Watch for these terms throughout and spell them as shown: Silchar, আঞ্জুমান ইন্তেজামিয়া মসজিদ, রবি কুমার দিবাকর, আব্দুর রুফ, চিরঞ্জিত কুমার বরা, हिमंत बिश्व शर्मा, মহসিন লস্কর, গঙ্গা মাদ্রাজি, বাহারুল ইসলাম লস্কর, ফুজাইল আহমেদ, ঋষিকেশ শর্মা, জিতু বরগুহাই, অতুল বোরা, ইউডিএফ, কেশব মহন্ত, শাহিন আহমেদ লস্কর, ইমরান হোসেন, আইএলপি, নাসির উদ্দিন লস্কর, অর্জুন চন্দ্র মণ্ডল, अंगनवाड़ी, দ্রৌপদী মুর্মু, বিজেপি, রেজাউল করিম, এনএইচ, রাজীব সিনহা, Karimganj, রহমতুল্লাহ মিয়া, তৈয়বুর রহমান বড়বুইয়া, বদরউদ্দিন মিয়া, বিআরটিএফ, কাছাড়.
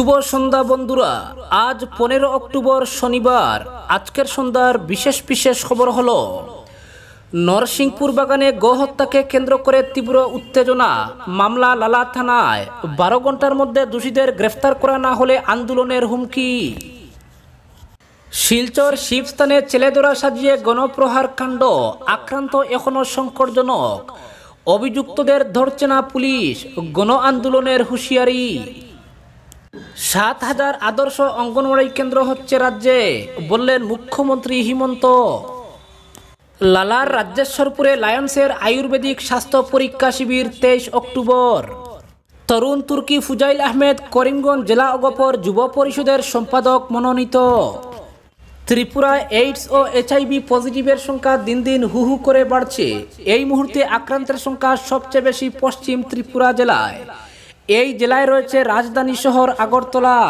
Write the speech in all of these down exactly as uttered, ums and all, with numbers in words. शुभ सन्ध्या बंधुरा। आज पंद्रह अक्टोबर शनिवार। आजकेर सन्ध्यार विशेष विशेष खबर हलो नरसिंहपुर बागाने गोहत्याके केंद्र करे तीव्र उत्तेजना। मामला लाला थानाय। बारो घंटार मध्य दोषीदेर ग्रेफ्तार करा ना होले आंदोलनेर हुमकी। शिलचर शिवस्थाने चेलेधरा साजिए गणप्रहार कांड। आक्रांत एखोनो संकटजनक। अभियुक्तदेर धरछे ना पुलिश। गण आंदोलनेर हुशियारी। सात हजार आदर्श अंगनवाड़ी केंद्र हच्छे राज्ये, बोललेन मुख्यमंत्री हिमंत। लालार राज्येश्वरपुरे लायन्सेर आयुर्वेदिक स्वास्थ्य परीक्षा शिविर तेईस अक्टोबर। तरुण तुर्की फुजाइल आहमेद करीमगंज जिला अगपर युव परिषदेर सम्पादक मनोनीत। त्रिपुरा एड्स और एचआईवी पजिटिवेर संख्या दिन दिन हु हु करे बाड़छे। एई मुहूर्ते आक्रांतेर संख्या सबचेये बेशी पश्चिम त्रिपुरा जिलाय। एई जिलाय रयेछे राजधानी शहर आगरतला।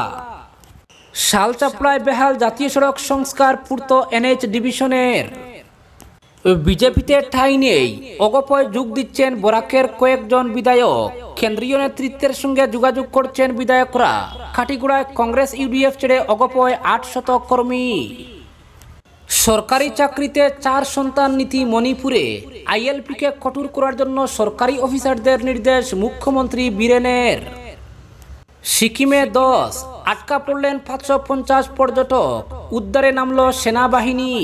शालचापड़ाय बेहाल जातीय सड़क संस्कार पूर्त एनएच डिविशनेर। बीजेपीते ठाई नेई। अगपय जोग दिच्छेन बराकेर कयेकजन विधायक। केंद्रीय नेतृत्वेर संगे जोगाजोग करछेन विधायकरा। काटिगुड़ाय कांग्रेस यूडीएफ छेड़े अगपय आठ शत कर्मी। सरकारी चाकरिते चार सन्तान नीति मणिपुरे। आईएलपी के कठोर करार जन्य सरकारी अफिसारदेर निर्देश मुख्यमंत्री बीरेनेर। सिक्किमे दस आटका पड़लेन पाँचशो पंचाश पर्यटक। उद्धारे नामलो सेनाबाहिनी।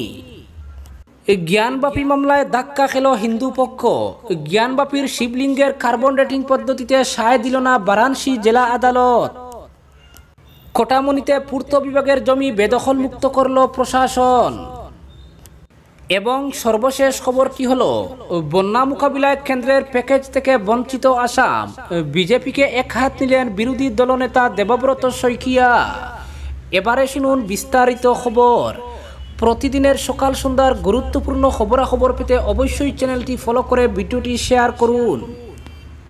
ज्ञानवापी मामलाय धक्का खेल हिंदू पक्ष। ज्ञानवापीर शिवलिंगेर कार्बन डेटिंग पद्धतिते साय दिल ना वाराणसी जिला आदालत। कटामणिते पूर्त विभागेर जमी बेदखल मुक्त करलो प्रशासन। एवं सर्वशेष खबर की हलो बन्या मोकाबिलाय केंद्रेर पैकेज थेके वंचित आसाम। बीजेपी के एक हाथ निलेन बिरोधी दलनेता देबब्रत शइकिया। एबारे शुनुन विस्तारित खबर। प्रतिदिनेर सकाल सन्ध्यार गुरुत्वपूर्ण खबराखबर पेते अवश्य चैनलटी फलो करे भिडियोटी शेयर करुन।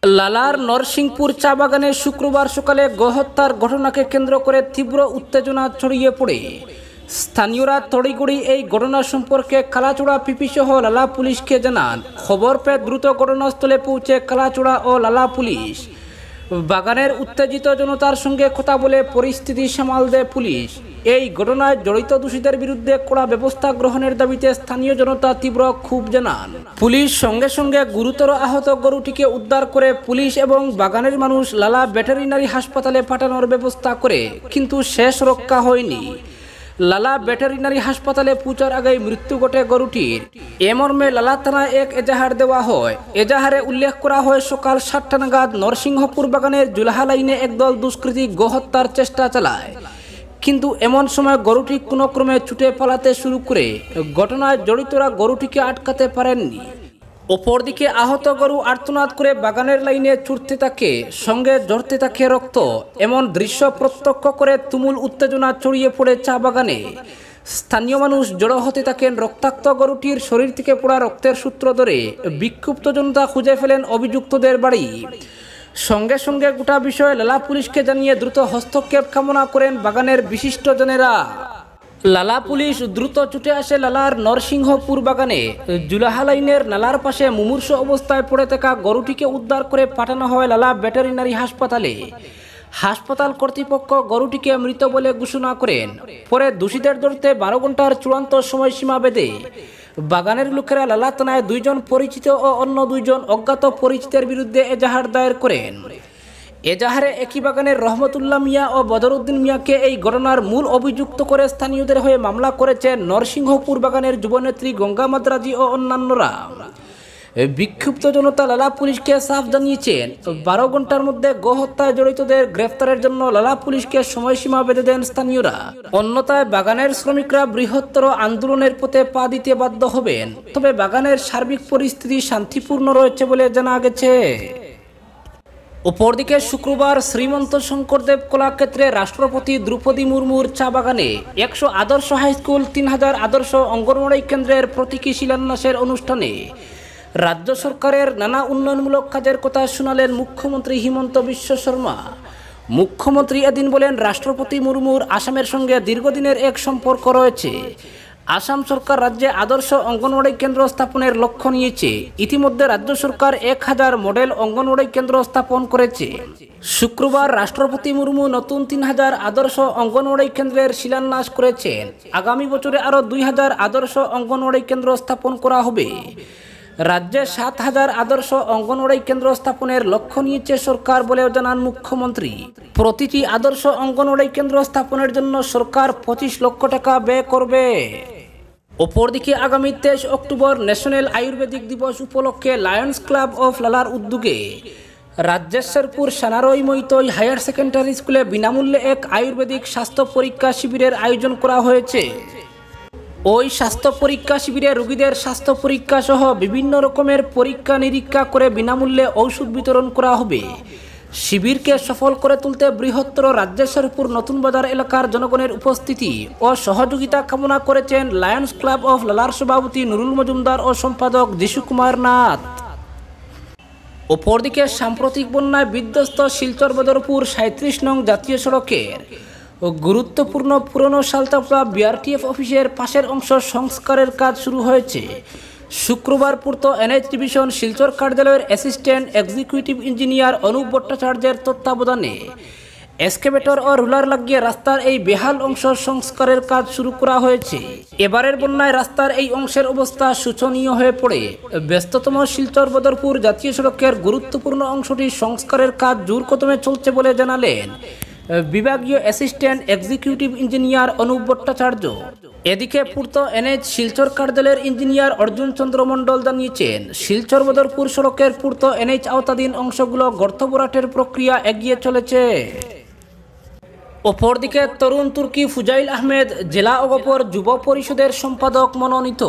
लालार नरसिंहपुर चा बागाने शुक्रवार सकाले गोहत्यार घटनाके केंद्र करे तीव्र उत्तेजना छड़िये पड़े। स्थानीयरा तड़िगड़ी एई घटना सम्पर्के कालाचूड़ा पिपिसह लाला पुलिशके जानान। खबर पेये द्रुत घटनास्थले पौंछे कालाचूड़ा ओ लाला पुलिश। बागानेर उत्तेजित जनतार संगे कथा बोले परिस्थिति सामाल दे पुलिश। এই ঘটনায় জড়িত দোষীদের বিরুদ্ধে কড়া ব্যবস্থা গ্রহণের দাবিতে স্থানীয় জনতা তীব্র ক্ষোভ জানান। পুলিশ সঙ্গে সঙ্গে গুরুতর আহত গরুটিকে উদ্ধার করে পুলিশ এবং বাগানের মানুষ লালা ভেটেরিনারি হাসপাতালে পাঠানোর ব্যবস্থা করে, কিন্তু শেষ রক্ষা হয়নি। লালা ভেটেরিনারি হাসপাতালে পৌঁছার আগেই মৃত্যু ঘটে গরুটির। এ মর্মে লালা থানায় এক এজাহার দেওয়া হয়। এজাহারে উল্লেখ করা হয় সকাল সাতটা নাগাদ নরসিংহপুর বাগানের জুলাহা লাইনে একদল দুষ্কৃতী গোহত্যার চেষ্টা চালায়, किन्तु एमन समय गरुटी कोनो क्रमे छुटे पालाते शुरू करे। घटनाय जड़ितरा गरुटीके आटकाते पारेननि। अपरदिके आहत गरु आर्तनाद करे बागानेर लाइने छुटते थाके, संगे झरते थाके रक्त। एमन दृश्य प्रत्यक्ष करे तुमुल उत्तेजना छड़िये पड़े चा बागाने। स्थानीय मानुष जड़ो होते थाकेन। रक्ताक्त गरुटिर शरीर थेके पोड़ा रक्तेर सूत्र धरे बिक्षुब्ध जनता खुजे फेलेन अभियुक्तदेर बाड़ी। संगे संगे गोटा विषय लाला पुलिस के जानिए द्रुत हस्तक्षेप कामना करें बागानेर विशिष्ट जनेरा। लाला पुलिस द्रुत छुटे आसे लालार नरसिंहपुर बागने। जुलाहा लाइनेर नालार पाशे मुमूर्षु अवस्थाय पड़े थाका गरुटीके उद्धार करे पाठानो हय लाला भेटेरिनारी हासपाताले। হাসপাতাল কর্তৃপক্ষ গরুটিকে মৃত বলে ঘোষণা করেন। পরে দোষীদের ধরতে বারো ঘন্টার চূড়ান্ত সময়সীমা বেঁধে বাগানের লোকেরা লালা থানায় দুইজন পরিচিত ও অন্য দুইজন অজ্ঞাত পরিচিতের বিরুদ্ধে এজাহার দায়ের করেন। এজাহারে একই বাগানের রহমতুল্লাহ মিয়া ও বদরউদ্দিন মিয়াকে এই ঘটনার মূল অভিযুক্ত করে স্থানীয়দের হয়ে মামলা করেছে নরসিংহপুর বাগানের যুবনেত্রী গঙ্গা মাদ্রাজি ও অন্যান্যরা। বিক্ষুব্ধ জনতা লালা পুলিশকে সাফ জানিয়েছেন বারো ঘন্টার মধ্যে গোহত্যায় জড়িতদের গ্রেফতারের জন্য লালা পুলিশকে সময়সীমা বেঁধে দেন স্থানীয়রা। অন্যথায় বাগানের শ্রমিকরা বৃহত্তর আন্দোলনের পথে পা দিতে বাধ্য হবেন। তবে বাগানের সার্বিক পরিস্থিতি শান্তিপূর্ণ রয়েছে বলে জানা গেছে। অপরদিকে শুক্রবার শ্রীমন্ত শঙ্করদেব কলাক্ষেত্রে রাষ্ট্রপতি দ্রৌপদী মুর্মুর চা বাগানে একশো আদর্শ হাইস্কুল তিন হাজার আদর্শ অঙ্গনওয়াড়ি কেন্দ্রের প্রতীকী শিলান্যাসের অনুষ্ঠানে राज्य सरकारेर नाना उन्नयनमूलक काजेर कथा शुनालेन मुख्यमंत्री हिमंत बिश्व शर्मा। मुख्यमंत्री एदिन बोलेन राष्ट्रपति मुर्मुर आसामेर संगे दीर्घदिनेर एक सम्पर्क रयेछे। आसाम सरकार राज्य आदर्श अंगनवाड़ी केंद्र स्थापनेर लक्ष्य नियेछे। इतिमध्ये राज्य सरकार एक हजार मॉडल अंगनवाड़ी केंद्र स्थापन करेछे। शुक्रवार राष्ट्रपति मुर्मू नतून तीन हजार आदर्श अंगनवाड़ी केंद्रेर शिलान्यास करेछेन। आगामी बछरे आरो दुई हजार आदर्श अंगनवाड़ी केंद्र स्थापन करा होबे। राज्ये सात हजार आदर्श अंगनवाड़ी केंद्र स्थापनेर लक्ष्य नियेछे सरकार बोलेओ जानान मुख्यमंत्री। प्रतिटी आदर्श अंगनवाड़ी केंद्र स्थापनेर जन्य सरकार पचिश लक्ष टाका व्यय करबे। अपरदिके आगामी तेईस अक्टोबर नैशनल आयुर्वेदिक दिवस उपलक्षे लायन्स क्लाब अफ लालार उद्योगे राज्येश्वरपुर सानारई मैतई हायर सेकेंडरी स्कूले बिनामूल्ये एक आयुर्वेदिक स्वास्थ्य परीक्षा शिविरेर आयोजन करा हयेछे। ओई स्वास्थ्य परीक्षा शिविरे रोगीदेर स्वास्थ्य परीक्षा सह विभिन्न रकमेर परीक्षा निरीक्षा करे बिनामूल्ये औषध वितरण करा होबे। शिविरके सफल करे तुलते बृहत्तर राज्येश्वरपुर नतून बाजार एलाकार जनगणेर उपस्थिति और सहयोगिता कामना करेछेन लायन्स क्लाब अफ लालार सभापति नुरुल मजुमदार और सम्पादक जिशु कुमार नाथ। अपरदिके साम्प्रतिक बन्याय बिध्वस्त शिलचर बदरपुर सैंतीस नং জাতীয় সড়কের গুরুত্বপূর্ণ পুরনো সালতাপড়া বিআরটিএফ অফিসের পাশের অংশ সংস্কারের কাজ শুরু হয়েছে। শুক্রবার পূর্ত এনএইচ ডিভিশন শিলচর কার্যালয়ের অ্যাসিস্ট্যান্ট এক্সিকিউটিভ ইঞ্জিনিয়ার অনুপ ভট্টাচার্যের তত্ত্বাবধানে এক্সকেভেটর ও রুলার লাগিয়ে রাস্তার এই বেহাল অংশ সংস্কারের কাজ শুরু করা হয়েছে। এবারের বন্যায় রাস্তার এই অংশের অবস্থা শোচনীয় হয়ে পড়ে। ব্যস্ততম শিলচর বদরপুর জাতীয় সড়কের গুরুত্বপূর্ণ অংশটি সংস্কারের কাজ জোর কদমে চলছে বলে জানালেন বিভাগীয় assistant executive engineer Anup Bhattacharya. এদিকে পূর্ত এনএইচ শিলচর কার্যালয়ের ইঞ্জিনিয়ার অর্জুন চন্দ্র মণ্ডল জানিয়েছেন শিলচর বদরপুর সড়কের পূর্ত এনএইচ আওতাধীন অংশগুলো গর্ত ভরাটের প্রক্রিয়া এগিয়ে চলেছে। অপরদিকে তরুণ তুর্কি ফুজাইল আহমেদ জেলা অগপর যুব পরিষদের সম্পাদক মনোনীত।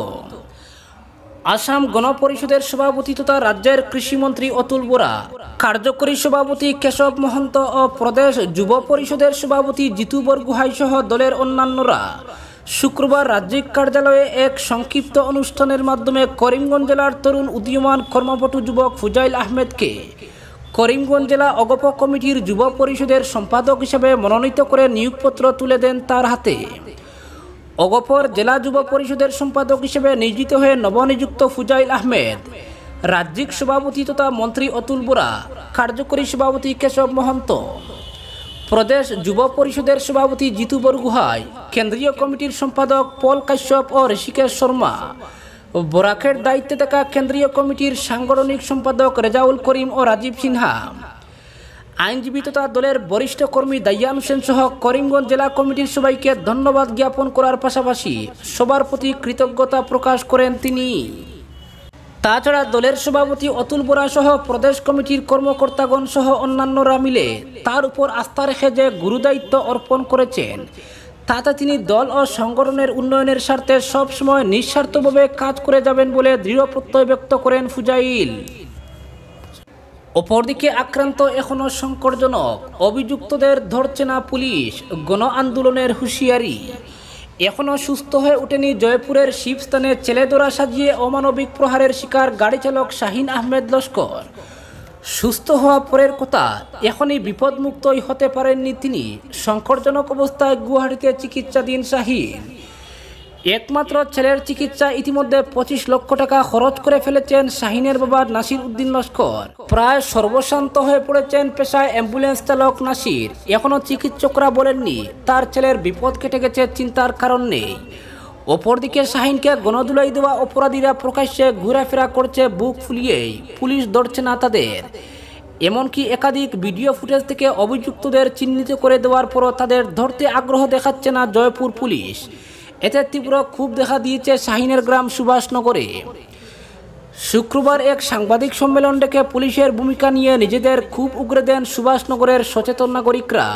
আসাম গণপরিষদের সভাপতি তথা রাজ্যের কৃষিমন্ত্রী অতুল বোরা, কার্যকরী সভাপতি কেশব মহন্ত ও প্রদেশ যুব পরিষদের সভাপতি জিতু বরগুহাই সহ দলের অন্যান্যরা শুক্রবার রাজ্যিক কার্যালয়ে এক সংক্ষিপ্ত অনুষ্ঠানের মাধ্যমে করিমগঞ্জ জেলার তরুণ উদীয়মান কর্মপটু যুবক ফুজাইল আহমেদকে করিমগঞ্জ জেলা অগপ কমিটির যুব পরিষদের সম্পাদক হিসেবে মনোনীত করে নিয়োগপত্র তুলে দেন তার হাতে। অগপর জেলা যুব পরিষদের সম্পাদক হিসেবে নিয়োজিত হয়ে নবনিযুক্ত ফুজাইল আহমেদ রাজ্যিক সভাপতি তথা মন্ত্রী অতুল বোরা, কার্যকরী সভাপতি কেশব মহন্ত, প্রদেশ যুব পরিষদের সভাপতি জিতু বরগুহাই, কেন্দ্রীয় কমিটির সম্পাদক পল কাশ্যপ ও ঋষিকেশ শর্মা, বরাকের দায়িত্বে থাকা কেন্দ্রীয় কমিটির সাংগঠনিক সম্পাদক রেজাউল করিম ও রাজীব সিনহা, আইনজীবী তথা দলের বরিষ্ঠ কর্মী দাইয়ান হোসেন সহ করিমগঞ্জ জেলা কমিটির সবাইকে ধন্যবাদ জ্ঞাপন করার পাশাপাশি সবার প্রতি কৃতজ্ঞতা প্রকাশ করেন তিনি। তাছাড়া দলের সভাপতি অতুল বোরা সহ প্রদেশ কমিটির কর্মকর্তাগণ সহ অন্যান্যরা মিলে তার উপর আস্থা রেখে যে গুরুদায়িত্ব অর্পণ করেছেন তাতে তিনি দল ও সংগঠনের উন্নয়নের স্বার্থে সবসময় নিঃস্বার্থভাবে কাজ করে যাবেন বলে দৃঢ় প্রত্যয় ব্যক্ত করেন ফুজাইল। অপরদিকে আক্রান্ত এখনও সংকটজনক, অভিযুক্তদের ধরছে না পুলিশ, গণ আন্দোলনের হুঁশিয়ারি। এখনও সুস্থ হয়ে ওঠেনি জয়পুরের শিবস্থানে ছেলেদোরা সাজিয়ে অমানবিক প্রহারের শিকার গাড়ি চালক শাহিন আহমেদ লস্কর। সুস্থ হওয়া পরের কথা, এখনই বিপদমুক্তই হতে পারেননি তিনি। সংকটজনক অবস্থায় গুয়াহাটিতে চিকিৎসাধীন শাহিন। একমাত্র ছেলের চিকিৎসা ইতিমধ্যে পঁচিশ লক্ষ টাকা খরচ করে ফেলেছেন শাহিনের বাবা নাসির উদ্দিন লস্কর। প্রায় সর্বশান্ত হয়ে পড়েছেন পেশায় অ্যাম্বুলেন্স চালক নাসির। এখনও চিকিৎসকরা বলেননি তার ছেলের বিপদ কেটে গেছে, চিন্তার কারণ নেই। অপরদিকে শাহিনকে গণধুলাই দেওয়া অপরাধীরা প্রকাশ্যে ঘোরাফেরা করছে বুক ফুলিয়েই, পুলিশ ধরছে না তাদের। এমনকি একাধিক ভিডিও ফুটেজ থেকে অভিযুক্তদের চিহ্নিত করে দেওয়ার পরও তাদের ধরতে আগ্রহ দেখাচ্ছে না জয়পুর পুলিশ। এতে তীব্র ক্ষোভ দেখা দিয়েছে শাহিনের গ্রাম সুভাষনগরে। শুক্রবার এক সাংবাদিক সম্মেলন ডেকে পুলিশের ভূমিকা নিয়ে নিজেদের ক্ষোভ উগরে দেন সুভাষনগরের সচেতন নাগরিকরা।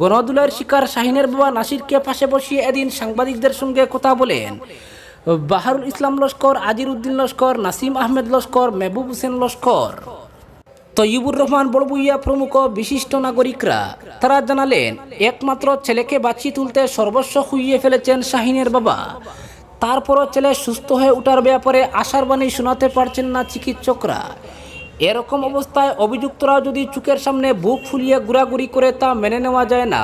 গণধুলাইয়ের শিকার শাহিনের বাবা নাসিরকে পাশে বসিয়ে এদিন সাংবাদিকদের সঙ্গে কথা বলেন বাহারুল ইসলাম লস্কর, আজির উদ্দিন লস্কর, নাসিম আহমেদ লস্কর, মেহবুব হোসেন লস্কর, তৈয়বুর রহমান বড়বুইয়া প্রমুখ বিশিষ্ট নাগরিকরা। তারা জানালেন একমাত্র ছেলেকে বাঁচিয়ে তুলতে সর্বস্ব খুইয়ে ফেলেছেন শাহিনের বাবা। তারপরও ছেলে সুস্থ হয়ে ওঠার ব্যাপারে আশার বাণী শোনাতে পারছেন না চিকিৎসকরা। এরকম অবস্থায় অভিযুক্তরা যদি চোখের সামনে বুক ফুলিয়ে ঘোরাঘুরি করে তা মেনে নেওয়া যায় না।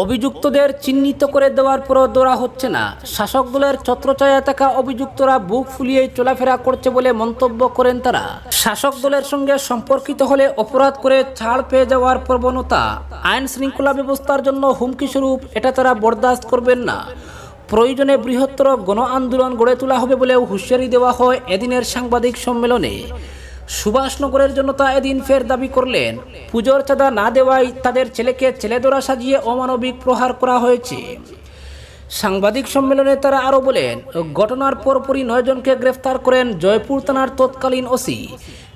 अभियुक्तদের চিহ্নিত করে দেওয়ার পরও ধরা হচ্ছে না। শাসক দলের ছত্রছায়ায় থাকা অভিযুক্তরা বুক ফুলিয়ে চলাফেরা করছে বলে মন্তব্য করেন তারা। শাসক দলের সঙ্গে সম্পর্কিত হলে অপরাধ করে ছাড় পেয়ে যাওয়ার প্রবণতা আইন শৃঙ্খলা ব্যবস্থার জন্য হুমকি স্বরূপ, এটা তারা বরদাস্ত করবেন না। প্রয়োজনে বৃহত্তর গণ আন্দোলন গড়ে তোলা হবে বলেও হুঁশিয়ারি দেওয়া হয় এদিনের সাংবাদিক সম্মেলনে। সুভাষনগরের জনতা এদিন ফের দাবি করলেন, পুজোর চাঁদা না দেওয়ায় তাদের ছেলেকে ছেলেদরা সাজিয়ে অমানবিক প্রহার করা হয়েছে। সাংবাদিক সম্মেলনে তারা আরও বলেন, ঘটনার পরপরই নয়জনকে গ্রেফতার করেন জয়পুর থানার তৎকালীন ওসি,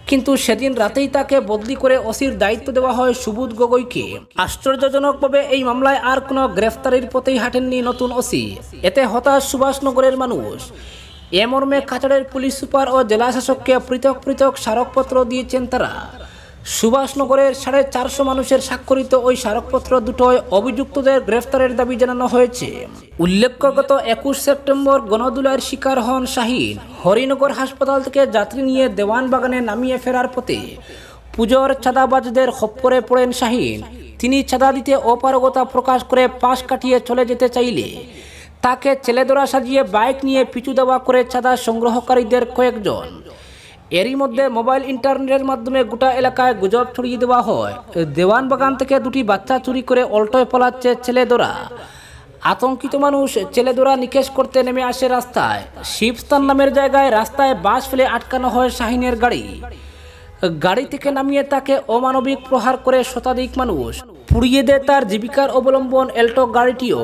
কিন্তু সেদিন রাতেই তাকে বদলি করে ওসির দায়িত্ব দেওয়া হয় সুবোধ গগৈকে। আশ্চর্যজনকভাবে এই মামলায় আর কোনো গ্রেফতারির পথেই হাঁটেননি নতুন ওসি। এতে হতাশ সুভাষনগরের মানুষ। এ মর্মে কাছাড়ের পুলিশ সুপার ও জেলা শাসককে পৃথক পৃথক স্মারকপত্র দিয়েছেন তারা। সুভাষনগরের সাড়ে চারশো মানুষের স্বাক্ষরিত ওই স্মারকপত্র দুটোয় অভিযুক্তদের গ্রেফতারের দাবি জানানো হয়েছে। উল্লেখ্য, গত একুশ সেপ্টেম্বর গণদুলার শিকার হন শাহীন। হরিনগর হাসপাতাল থেকে যাত্রী নিয়ে দেওয়ানবাগানে নামিয়ে ফেরার পথে পুজোর চাঁদাবাজদের খপ্পরে পড়েন শাহীন। তিনি চাঁদা দিতে অপারগতা প্রকাশ করে পাশ কাটিয়ে চলে যেতে চাইলে তাকে ছেলেদরা সাজিয়ে বাইক নিয়ে পিছু দেওয়া করে চাঁদা সংগ্রহকারীদের কয়েকজন। এরই মধ্যে মোবাইল ইন্টারনেটের মাধ্যমে গোটা এলাকায় গুজব ছড়িয়ে দেওয়া হয়, দেওয়ানবাগান থেকে দুটি বাচ্চা চুরি করে অল্টোয় পালাচ্ছে ছেলেদরা। আতঙ্কিত মানুষ ছেলেদরা নিকেশ করতে নেমে আসে রাস্তায়। শিবস্থান নামের জায়গায় রাস্তায় বাঁশ ফেলে আটকানো হয় শাহীনের গাড়ি। গাড়ি থেকে নামিয়ে তাকে অমানবিক প্রহার করে শতাধিক মানুষ। পুড়িয়ে দেয় তার জীবিকার অবলম্বন এল্টো গাড়িটিও।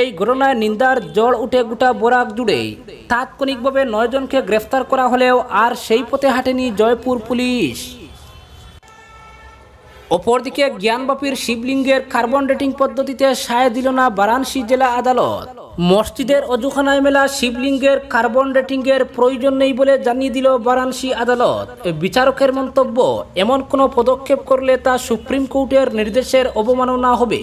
এই ঘটনায় নিন্দার জল উঠে গোটা বরাক জুড়ে। তাৎক্ষণিকভাবে নয়জনকে গ্রেফতার করা হলেও আর সেই পথে হাঁটেনি জয়পুর পুলিশ। অপরদিকে জ্ঞানবাপীর শিবলিঙ্গের কার্বন ডেটিং পদ্ধতিতে সায় দিল না বারাণসী জেলা আদালত। মসজিদের অজুখানায় মেলা শিবলিঙ্গের কার্বন ডেটিংয়ের প্রয়োজন নেই বলে জানিয়ে দিল বারাণসী আদালত। বিচারকের মন্তব্য, এমন কোনো পদক্ষেপ করলে তা সুপ্রিম কোর্টের নির্দেশের অবমাননা হবে।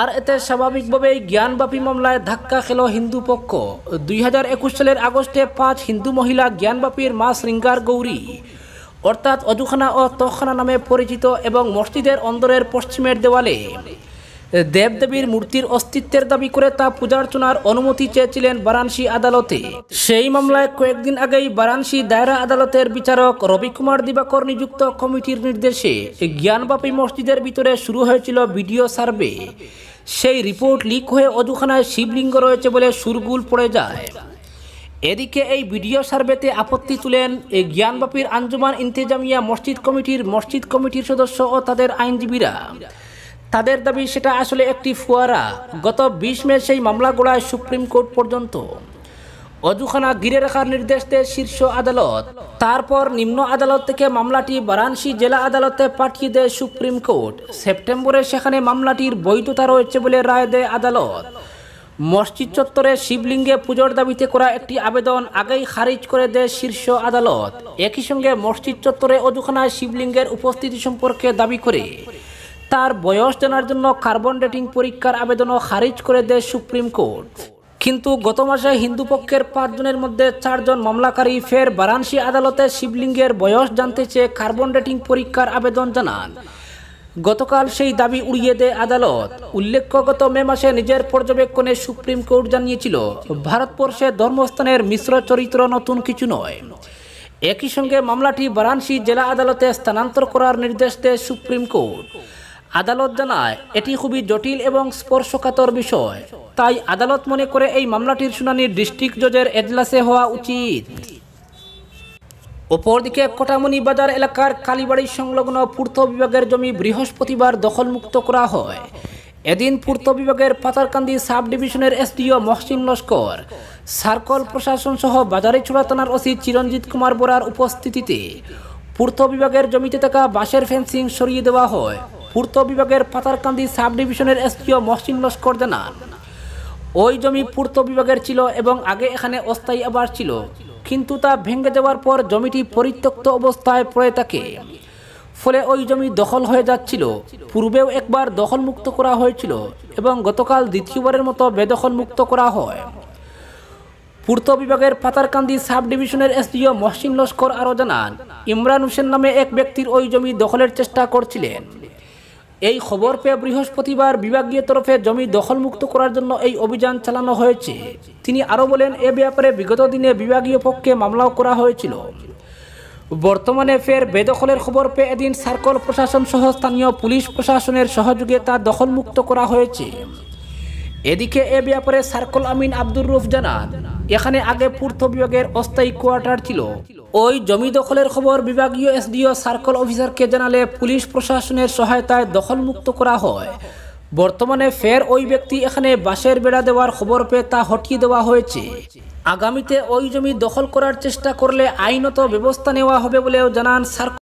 আর এতে স্বাভাবিকভাবেই জ্ঞানবাপী মামলায় ধাক্কা খেল হিন্দু পক্ষ। দুই হাজার একুশ সালের আগস্টে পাঁচ হিন্দু মহিলা জ্ঞানবাপীর মা শৃঙ্গার গৌরী, অর্থাৎ অজুখানা ও তখখানা নামে পরিচিত, এবং মসজিদের অন্দরের পশ্চিমের দেওয়ালে দেবদেবীর মূর্তির অস্তিত্বের দাবি করে তা পূজার্চনার অনুমতি চেয়েছিলেন বারাণসী আদালতে। সেই মামলায় কয়েকদিন আগেই বারাণসী দায়রা আদালতের বিচারক রবি কুমার দিবাকর নিযুক্ত কমিটির নির্দেশে জ্ঞানবাপী মসজিদের ভিতরে শুরু হয়েছিল ভিডিও সার্ভে। সেই রিপোর্ট লিক হয়ে অজুখানায় শিবলিঙ্গ রয়েছে বলে সুরগুল পড়ে যায়। এদিকে এই ভিডিও সার্ভেতে আপত্তি তুলেন জ্ঞানবাপীর আঞ্জুমান ইন্তেজামিয়া মসজিদ কমিটির মসজিদ কমিটির সদস্য ও তাদের আইনজীবীরা। তাদের দাবি সেটা আসলে একটি ফুয়ারা। গত বিশ মে সেই মামলা গোড়ায় সুপ্রিম কোর্ট পর্যন্ত। অজুখানা ঘিরে রাখার নির্দেশ দেয় শীর্ষ আদালত। তারপর নিম্ন আদালত থেকে মামলাটি বারাণসী জেলা আদালতে পাঠিয়ে দেয় সুপ্রিম কোর্ট। সেপ্টেম্বরে সেখানে মামলাটির বৈধতা রয়েছে বলে রায় দেয় আদালত। মসজিদ চত্বরে শিবলিঙ্গে পুজোর দাবিতে করা একটি আবেদন আগেই খারিজ করে দেয় শীর্ষ আদালত। একই সঙ্গে মসজিদ চত্বরে অজুখানায় শিবলিঙ্গের উপস্থিতি সম্পর্কে দাবি করে তার বয়স জানার জন্য কার্বন ডেটিং পরীক্ষার আবেদনও খারিজ করে দেয় সুপ্রিম কোর্ট। কিন্তু গত মাসে হিন্দু পক্ষের পাঁচজনের মধ্যে চারজন মামলাকারী ফের বারাণসী আদালতে শিবলিঙ্গের বয়স জানতে চেয়ে কার্বন ডেটিং পরীক্ষার আবেদন জানান। গতকাল সেই দাবি উড়িয়ে দেয় আদালত। উল্লেখ্য, গত মে মাসে নিজের পর্যবেক্ষণে সুপ্রিম কোর্ট জানিয়েছিল, ভারতবর্ষে ধর্মস্থানের মিশ্র চরিত্র নতুন কিছু নয়। একই সঙ্গে মামলাটি বারাণসী জেলা আদালতে স্থানান্তর করার নির্দেশ দেয় সুপ্রিম কোর্ট। আদালত জানায় এটি খুবই জটিল এবং স্পর্শকাতর বিষয়, তাই আদালত মনে করে এই মামলাটির শুনানি ডিস্ট্রিক্ট জজের এজলাসে হওয়া উচিত। অপরদিকে কোটামনি বাজার এলাকার কালীবাড়ি সংলগ্ন পূর্ত বিভাগের জমি বৃহস্পতিবার দখলমুক্ত করা হয়। এদিন পূর্ত বিভাগের পাতারকান্দি সাব ডিভিশনের এসডিও মহসিন লস্কর, সার্কল প্রশাসন সহ বাজারীছড়া থানার ওসি চিরঞ্জিত কুমার বরার উপস্থিতিতে পূর্ত বিভাগের জমিতে থাকা বাঁশের ফেন্সিং সরিয়ে দেওয়া হয়। পূর্ত বিভাগের পাতারকান্দি সাব ডিভিশনের এসডিও মহসিন লস্কর জানান, ওই জমি পূর্ত বিভাগের ছিল এবং আগে এখানে অস্থায়ী আবাস ছিল, কিন্তু তা ভেঙে দেওয়ার পর জমিটি পরিত্যক্ত অবস্থায় পড়ে থাকে, ফলে ওই জমি দখল হয়ে যাচ্ছিল। পূর্বেও একবার দখলমুক্ত করা হয়েছিল এবং গতকাল দ্বিতীয়বারের মতো বেদখলমুক্ত করা হয়। পূর্ত বিভাগের পাতারকান্দি সাব ডিভিশনের এসডিও মহসিন লস্কর আরও জানান, ইমরান হোসেন নামে এক ব্যক্তির ওই জমি দখলের চেষ্টা করছিলেন। এই খবর পেয়ে বৃহস্পতিবার বিভাগীয় তরফে জমি দখলমুক্ত করার জন্য এই অভিযান চালানো হয়েছে। তিনি আরও বলেন, এ ব্যাপারে বিগত দিনে বিভাগীয় পক্ষে মামলাও করা হয়েছিল। বর্তমানে ফের বেদখলের খবর পেয়ে এদিন সার্কল প্রশাসন সহ স্থানীয় পুলিশ প্রশাসনের সহযোগে তা দখলমুক্ত করা হয়েছে। এদিকে এ ব্যাপারে সার্কল আমিন আব্দুর রুফ জানান, এখানে আগে পূর্ত বিভাগের অস্থায়ী কোয়ার্টার ছিল। ওই জমি দখলের খবর বিভাগীয় এসডিও সার্কল অফিসারকে জানালে পুলিশ প্রশাসনের সহায়তায় দখলমুক্ত করা হয়। বর্তমানে ফের ওই ব্যক্তি এখানে বাঁশের বেড়া দেওয়ার খবর পেয়ে তা হটিয়ে দেওয়া হয়েছে। আগামীতে ওই জমি দখল করার চেষ্টা করলে আইনত ব্যবস্থা নেওয়া হবে বলেও জানান সার্কল।